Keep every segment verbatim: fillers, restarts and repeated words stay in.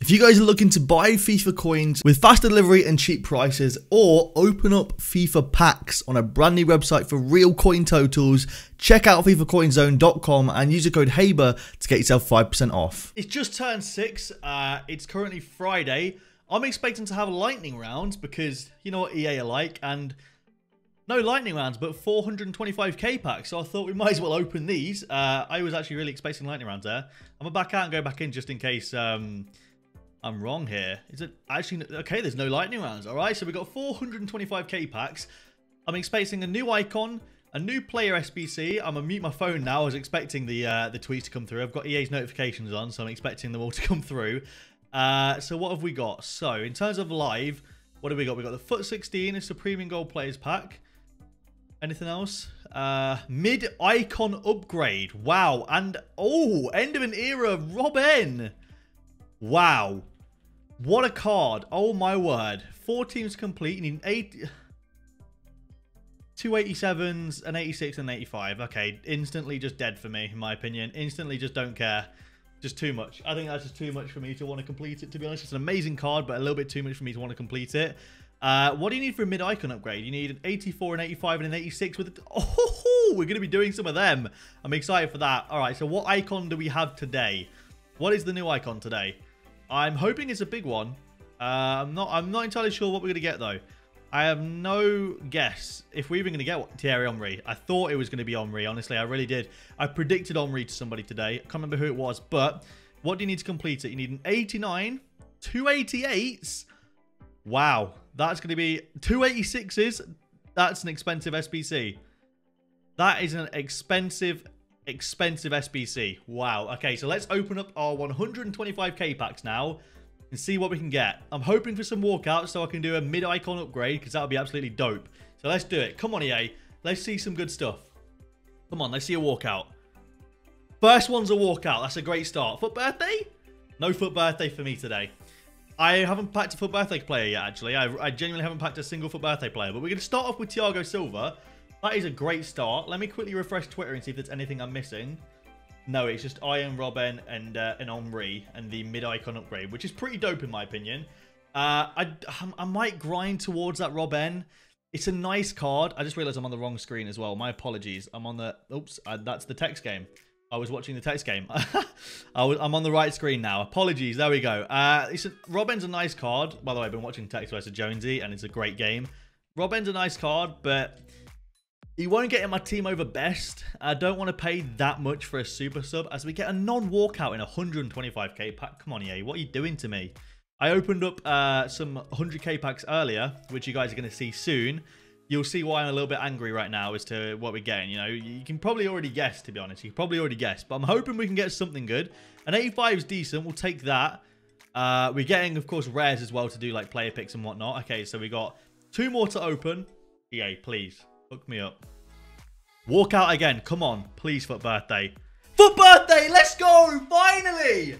If you guys are looking to buy FIFA coins with fast delivery and cheap prices, or open up FIFA packs on a brand new website for real coin totals, check out fifa coin zone dot com and use the code HABER to get yourself five percent off. It's just turned six. Uh, it's currently Friday. I'm expecting to have lightning rounds because you know what E A are like, and no lightning rounds, but four hundred twenty-five K packs. So I thought we might as well open these. Uh, I was actually really expecting lightning rounds there. I'm gonna back out and go back in just in case. Um, I'm wrong here. Is it actually okay? There's no lightning rounds. All right, so we got four hundred twenty-five K packs. I'm expecting a new icon, a new player S B C. I'm gonna mute my phone now. I was expecting the uh, the tweets to come through. I've got E A's notifications on, so I'm expecting them all to come through. Uh, so what have we got? So in terms of live, what have we got? We got the foot sixteen, a Supreme and Gold Players pack. Anything else? Uh, mid icon upgrade. Wow, and oh, end of an era, Robben. Wow. What a card. Oh, my word. Four teams complete. You need eight... two eighty-sevens, an eighty-six, and an eighty-five. Okay, instantly just dead for me, in my opinion. Instantly just don't care. Just too much. I think that's just too much for me to want to complete it, to be honest. It's an amazing card, but a little bit too much for me to want to complete it. Uh, what do you need for a mid-icon upgrade? You need an eighty-four, an eighty-five, and an eighty-six with... A... Oh, we're going to be doing some of them. I'm excited for that. All right, so what icon do we have today? What is the new icon today? I'm hoping it's a big one. Uh, I'm not I'm not entirely sure what we're going to get, though. I have no guess if we're even going to get one. Thierry Henry. I thought it was going to be Henry, honestly. I really did. I predicted Henry to somebody today. I can't remember who it was, but what do you need to complete it? You need an eighty-nine, two eighty-eights. Wow. That's going to be two eighty-sixes. That's an expensive S B C. That is an expensive Expensive S B C. Wow. Okay, so let's open up our one hundred twenty-five K packs now and see what we can get. I'm hoping for some walkouts so I can do a mid-icon upgrade because that would be absolutely dope. So let's do it. Come on, E A. Let's see some good stuff. Come on, let's see a walkout. First one's a walkout. That's a great start. Foot birthday? No foot birthday for me today. I haven't packed a foot birthday player yet, actually. I, I genuinely haven't packed a single foot birthday player, but we're going to start off with Thiago Silva. That is a great start. Let me quickly refresh Twitter and see if there's anything I'm missing. No, it's just Iron Robben and uh, and Henry and the mid-icon upgrade, which is pretty dope in my opinion. Uh, I, I might grind towards that Robben. It's a nice card. I just realized I'm on the wrong screen as well. My apologies. I'm on the... Oops, uh, that's the text game. I was watching the text game. I was, I'm on the right screen now. Apologies. There we go. Uh, it's a, Robben's a nice card. By the way, I've been watching Text versus Jonesy, and it's a great game. Robben's a nice card, but... You won't get in my team over best. I don't want to pay that much for a super sub as we get a non-walkout in one hundred twenty-five K pack. Come on, E A. What are you doing to me? I opened up uh, some one hundred K packs earlier, which you guys are going to see soon. You'll see why I'm a little bit angry right now as to what we're getting. You know, you can probably already guess, to be honest. You can probably already guess, but I'm hoping we can get something good. An eighty-five is decent. We'll take that. Uh, we're getting, of course, rares as well to do, like player picks and whatnot. Okay, so we got two more to open. E A, please. Hook me up. Walk out again. Come on. Please, foot birthday. Foot birthday! Let's go! Finally!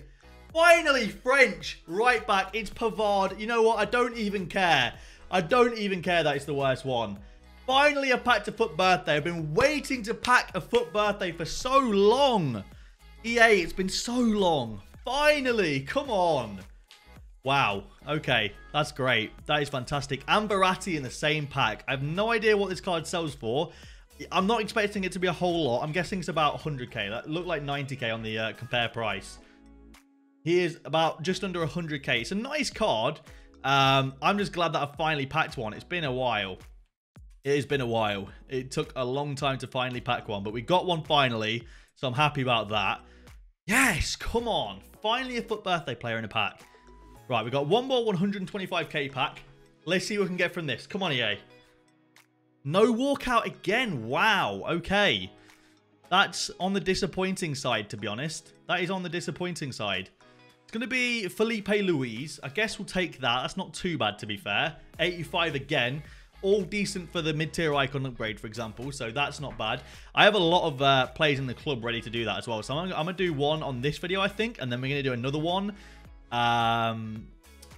Finally, French. Right back. It's Pavard. You know what? I don't even care. I don't even care that it's the worst one. Finally, I packed a foot birthday. I've been waiting to pack a foot birthday for so long. E A, it's been so long. Finally. Come on. Wow. Okay. That's great. That is fantastic. Ambarati in the same pack. I have no idea what this card sells for. I'm not expecting it to be a whole lot. I'm guessing it's about one hundred K. That looked like ninety K on the uh, compare price. He is about just under one hundred K. It's a nice card. Um, I'm just glad that I finally packed one. It's been a while. It has been a while. It took a long time to finally pack one, but we got one finally. So I'm happy about that. Yes. Come on. Finally a foot birthday player in a pack. Right, we've got one more one hundred twenty-five K pack. Let's see what we can get from this. Come on, E A. No walkout again. Wow. Okay. That's on the disappointing side, to be honest. That is on the disappointing side. It's going to be Felipe Luis. I guess we'll take that. That's not too bad, to be fair. eighty-five again. All decent for the mid-tier icon upgrade, for example. So that's not bad. I have a lot of uh, players in the club ready to do that as well. So I'm, I'm going to do one on this video, I think. And then we're going to do another one. Um,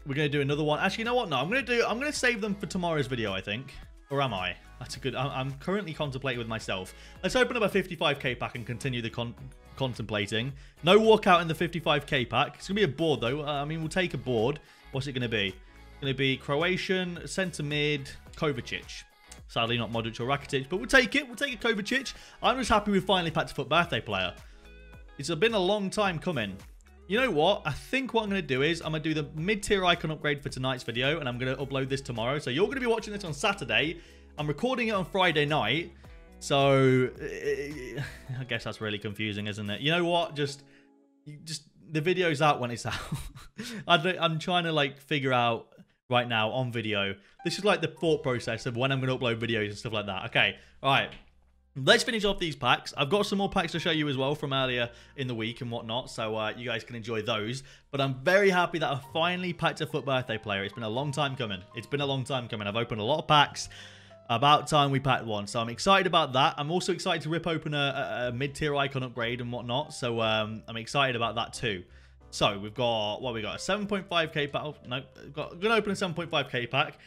we're going to do another one. Actually, you know what? No, I'm going to do, I'm going to save them for tomorrow's video, I think. Or am I? That's a good... I'm currently contemplating with myself. Let's open up a fifty-five K pack and continue the con contemplating. No walkout in the fifty-five K pack. It's going to be a board, though. I mean, we'll take a board. What's it going to be? It's going to be Croatian, centre mid, Kovačić. Sadly, not Modrić or Rakitić, but we'll take it. We'll take a Kovačić. I'm just happy we've finally packed a F U T birthday player. It's been a long time coming. You know what? I think what I'm going to do is I'm going to do the mid-tier icon upgrade for tonight's video, and I'm going to upload this tomorrow. So you're going to be watching this on Saturday. I'm recording it on Friday night. So I guess that's really confusing, isn't it? You know what? Just, just the video's out when it's out. I don't, I'm trying to like figure out right now on video. This is like the thought process of when I'm going to upload videos and stuff like that. Okay. All right. Let's finish off these packs. I've got some more packs to show you as well from earlier in the week and whatnot, so uh, you guys can enjoy those. But I'm very happy that I finally packed a F U T birthday player. It's been a long time coming. It's been a long time coming. I've opened a lot of packs. About time we packed one, so I'm excited about that. I'm also excited to rip open a, a, a mid-tier icon upgrade and whatnot, so um, I'm excited about that too. So we've got, what we got, a seven point five K pack. Oh, no, we've got, we're going to open a seven point five K pack.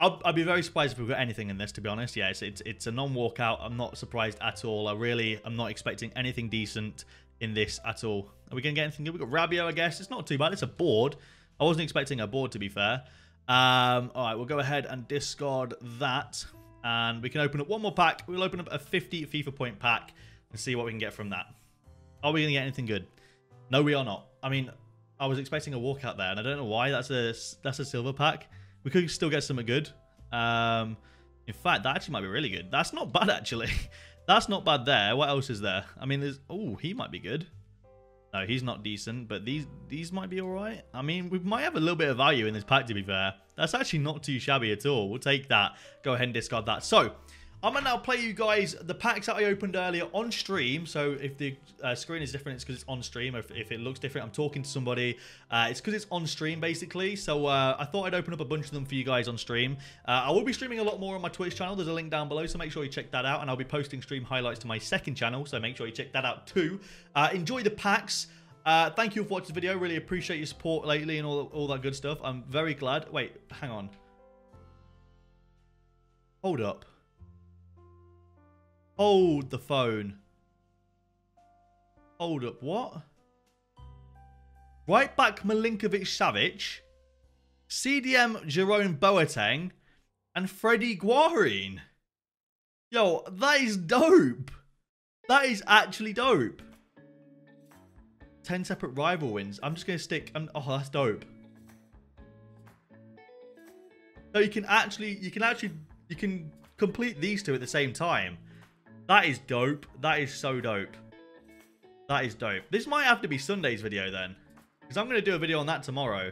I'll, I'll be very surprised if we've got anything in this, to be honest. Yeah, it's, it's, it's a non-walkout. I'm not surprised at all. I really am not expecting anything decent in this at all. Are we going to get anything good? We've got Rabiot, I guess. It's not too bad. It's a board. I wasn't expecting a board, to be fair. Um, all right, we'll go ahead and discard that. And we can open up one more pack. We'll open up a fifty FIFA point pack and see what we can get from that. Are we going to get anything good? No, we are not. I mean, I was expecting a walkout there, and I don't know why. That's a, that's a silver pack. We could still get something good. Um, in fact, that actually might be really good. That's not bad, actually. That's not bad there. What else is there? I mean, there's... Oh, he might be good. No, he's not decent, but these these might be all right. I mean, we might have a little bit of value in this pack, to be fair. That's actually not too shabby at all. We'll take that. Go ahead and discard that. So, I'm going to now play you guys the packs that I opened earlier on stream. So, if the uh, screen is different, it's because it's on stream. If, if it looks different, I'm talking to somebody. Uh, it's because it's on stream, basically. So, uh, I thought I'd open up a bunch of them for you guys on stream. Uh, I will be streaming a lot more on my Twitch channel. There's a link down below, so make sure you check that out. And I'll be posting stream highlights to my second channel, so make sure you check that out too. Uh, enjoy the packs. Uh, thank you for watching the video. Really appreciate your support lately and all, all that good stuff. I'm very glad. Wait, hang on. Hold up. Hold the phone. Hold up, what? Right back Milinković-Savić, C D M Jerome Boateng, and Freddie Guarin. Yo, that is dope. That is actually dope. ten separate rival wins. I'm just going to stick... Um, oh, that's dope. So you can actually... You can actually... You can complete these two at the same time. That is dope. That is so dope. That is dope. This might have to be Sunday's video then, because I'm going to do a video on that tomorrow.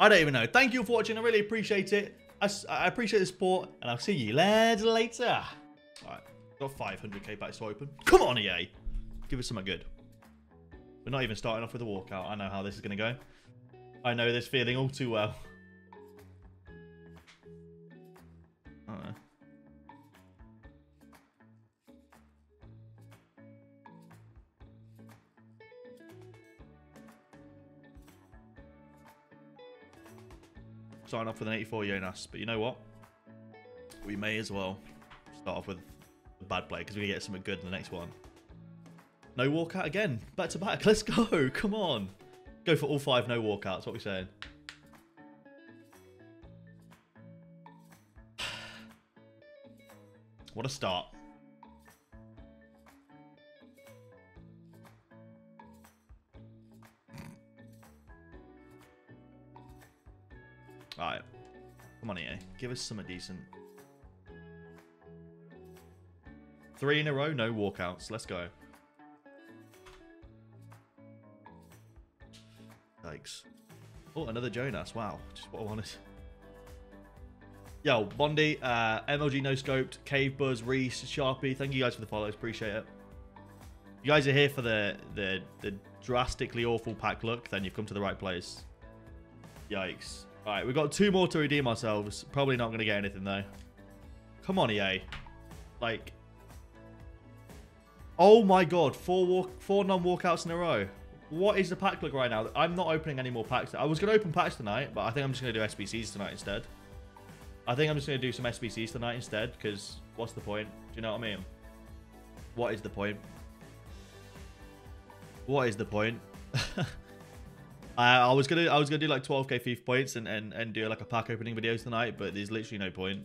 I don't even know. Thank you for watching. I really appreciate it. I, I appreciate the support, and I'll see you lads later. All right. Got five hundred K packs to open. Come on, E A. Give us something good. We're not even starting off with a walkout. I know how this is going to go. I know this feeling all too well. I don't know. Starting off with an eighty-four Jonas, but you know what? We may as well start off with a bad play because we can get something good in the next one. No walkout again. Back to back. Let's go. Come on. Go for all five. No walkouts. What we're saying. What a start. Alright. Come on, E A. Give us something decent. Three in a row. No walkouts. Let's go. Thanks. Oh, another Jonas. Wow. Just what I wanted. Yo, Bondi, uh, M L G No Scoped, Cave Buzz, Reese, Sharpie. Thank you guys for the follows. Appreciate it. If you guys are here for the, the, the drastically awful pack look, then you've come to the right place. Yikes. Alright, we've got two more to redeem ourselves. Probably not going to get anything, though. Come on, E A. Like. Oh my god. Four, walk four non-walkouts in a row. What is the pack look right now? I'm not opening any more packs. I was going to open packs tonight, but I think I'm just going to do S B Cs tonight instead. I think I'm just going to do some S B Cs tonight instead, because what's the point? Do you know what I mean? What is the point? What is the point? I, I was gonna, I was gonna do like twelve K FIFA points and, and and do like a pack opening video tonight, but there's literally no point.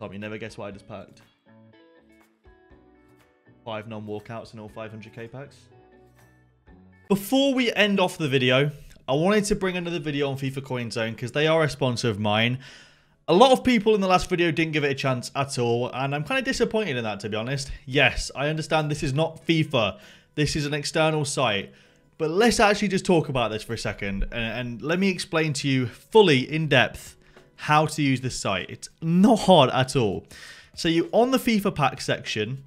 Tom, you never guess what I just packed. Five non-walkouts in all five hundred K packs. Before we end off the video, I wanted to bring another video on FIFA Coin Zone because they are a sponsor of mine. A lot of people in the last video didn't give it a chance at all, and I'm kind of disappointed in that, to be honest. Yes, I understand this is not FIFA. This is an external site. But let's actually just talk about this for a second, and, and let me explain to you fully in depth how to use this site. It's not hard at all. So you on the FIFA pack section.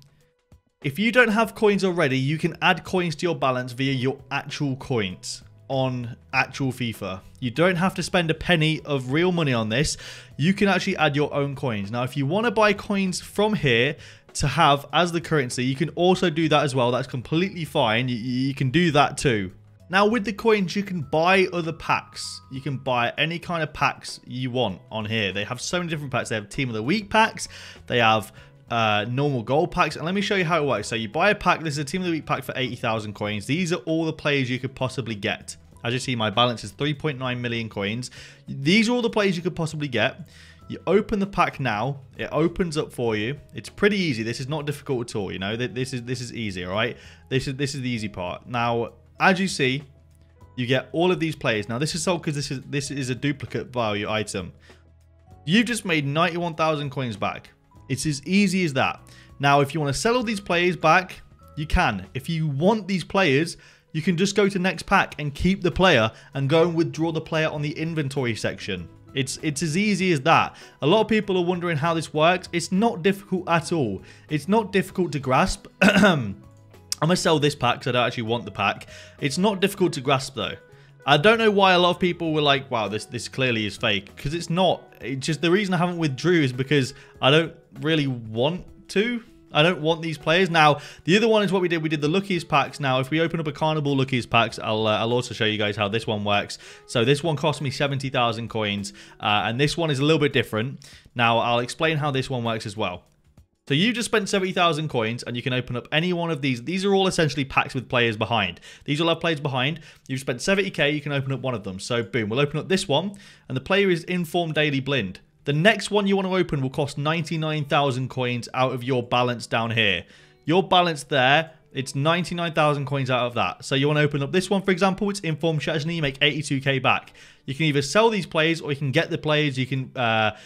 If you don't have coins already, you can add coins to your balance via your actual coins on actual FIFA. You don't have to spend a penny of real money on this. You can actually add your own coins. Now, if you want to buy coins from here to have as the currency, you can also do that as well. That's completely fine. You, you can do that too. Now, with the coins, you can buy other packs. You can buy any kind of packs you want on here. They have so many different packs. They have Team of the Week packs. They have Uh, normal gold packs, and let me show you how it works. So you buy a pack. This is a Team of the Week pack for eighty thousand coins. These are all the players you could possibly get. As you see, my balance is three point nine million coins. These are all the players you could possibly get. You open the pack now. It opens up for you. It's pretty easy. This is not difficult at all. You know, this is this is easy. All right, this is this is the easy part. Now, as you see, you get all of these players. Now, this is sold because this is this is a duplicate value item. You've just made ninety-one thousand coins back. It's as easy as that. Now, if you want to sell all these players back, you can. If you want these players, you can just go to next pack and keep the player and go and withdraw the player on the inventory section. It's it's as easy as that. A lot of people are wondering how this works. It's not difficult at all. It's not difficult to grasp. I'm going to sell this pack because I don't actually want the pack. It's not difficult to grasp, though. I don't know why a lot of people were like, wow, this this clearly is fake. Because it's not. It's just the reason I haven't withdrew is because I don't really want to. I don't want these players. Now, the other one is what we did. We did the Lucky's packs. Now, if we open up a Carnival Lucky's packs, I'll, uh, I'll also show you guys how this one works. So this one cost me seventy thousand coins. Uh, and this one is a little bit different. Now, I'll explain how this one works as well. So you just spent seventy thousand coins and you can open up any one of these. These are all essentially packs with players behind. These all have players behind. You've spent seventy K, you can open up one of them. So boom, we'll open up this one and the player is Inform Daily Blind. The next one you want to open will cost ninety-nine thousand coins out of your balance down here. Your balance there, it's ninety-nine thousand coins out of that. So you want to open up this one, for example, it's Inform Chesney, you make eighty-two K back. You can either sell these players or you can get the players, you can... Uh,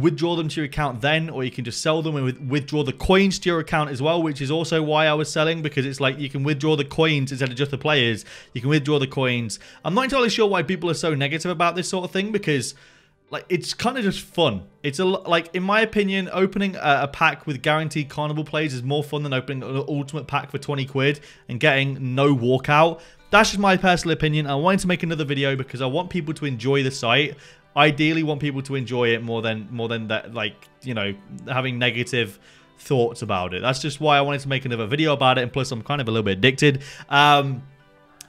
withdraw them to your account then, or you can just sell them and withdraw the coins to your account as well, which is also why I was selling, because it's like you can withdraw the coins instead of just the players. You can withdraw the coins. I'm not entirely sure why people are so negative about this sort of thing, because like it's kind of just fun. It's a like in my opinion, opening a, a pack with guaranteed Carnival plays is more fun than opening an ultimate pack for twenty quid and getting no walkout. That's just my personal opinion. I wanted to make another video because I want people to enjoy the site. Ideally, want people to enjoy it more than more than that, like, you know, having negative thoughts about it. That's just why I wanted to make another video about it. And plus, I'm kind of a little bit addicted. Um,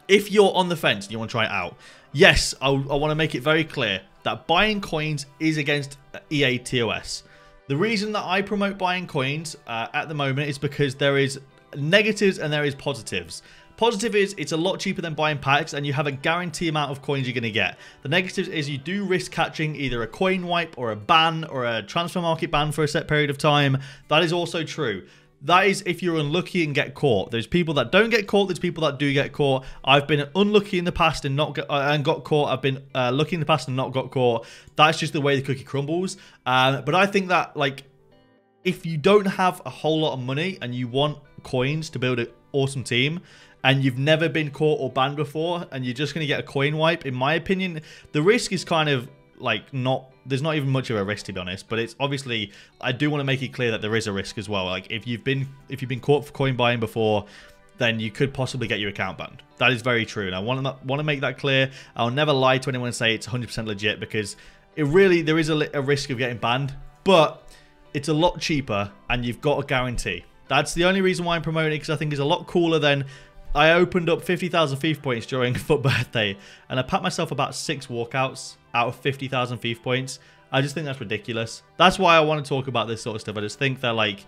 if you're on the fence and you want to try it out, yes, I, I want to make it very clear that buying coins is against E A T O S. The reason that I promote buying coins uh, at the moment is because there is negatives and there is positives. Positive is it's a lot cheaper than buying packs and you have a guaranteed amount of coins you're going to get. The negative is you do risk catching either a coin wipe or a ban or a transfer market ban for a set period of time. That is also true. That is if you're unlucky and get caught. There's people that don't get caught. There's people that do get caught. I've been unlucky in the past and not get, uh, and got caught. I've been uh, lucky in the past and not got caught. That's just the way the cookie crumbles. Um, but I think that like if you don't have a whole lot of money and you want coins to build an awesome team, and you've never been caught or banned before, and you're just going to get a coin wipe, in my opinion, the risk is kind of like not, there's not even much of a risk, to be honest, but it's obviously, I do want to make it clear that there is a risk as well. Like if you've been, if you've been caught for coin buying before, then you could possibly get your account banned. That is very true, and I want to, want to make that clear. I'll never lie to anyone and say it's one hundred percent legit, because it really, there is a, a risk of getting banned, but it's a lot cheaper, and you've got a guarantee. That's the only reason why I'm promoting it, because I think it's a lot cooler than I opened up fifty thousand FIFA points during F U T birthday, and I pat myself about six walkouts out of fifty thousand FIFA points. I just think that's ridiculous. That's why I want to talk about this sort of stuff. I just think they're like,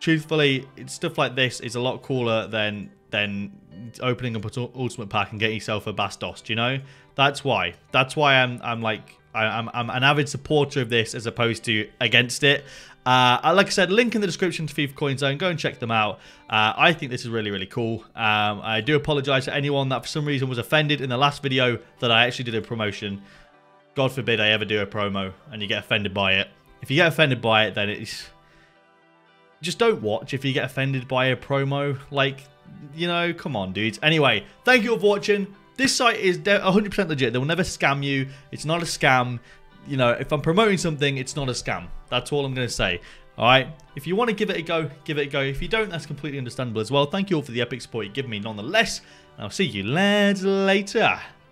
truthfully, it's stuff like this is a lot cooler than than opening up an ultimate pack and getting yourself a Bastos. Do you know? That's why. That's why I'm I'm like I, I'm I'm an avid supporter of this as opposed to against it. Uh, like I said, link in the description to FIFA Coin Zone. Go and check them out. Uh, I think this is really, really cool. Um, I do apologise to anyone that for some reason was offended in the last video that I actually did a promotion. God forbid I ever do a promo and you get offended by it. If you get offended by it, then it's... just don't watch if you get offended by a promo. Like, you know, come on, dudes. Anyway, thank you all for watching. This site is one hundred percent legit. They will never scam you. It's not a scam. You know, if I'm promoting something, it's not a scam. That's all I'm going to say. All right. If you want to give it a go, give it a go. If you don't, that's completely understandable as well. Thank you all for the epic support you give me nonetheless. And I'll see you lads later.